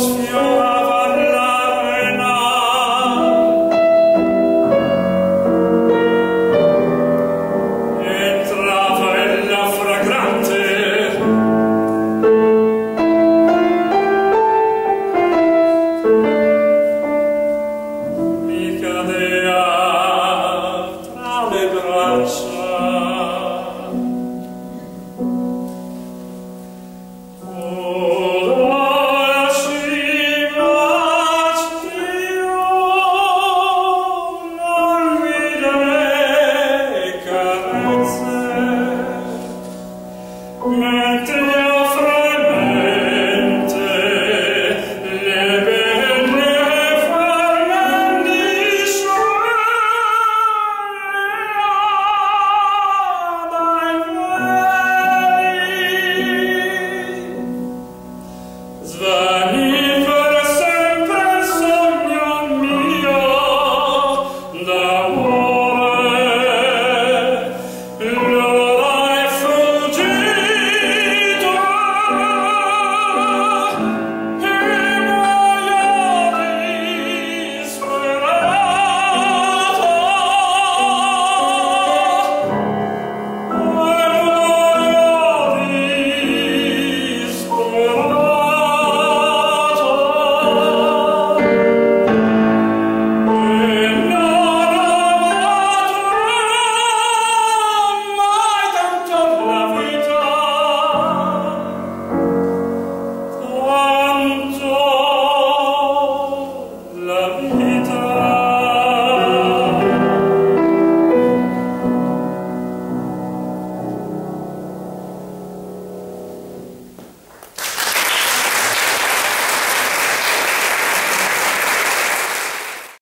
sfiorava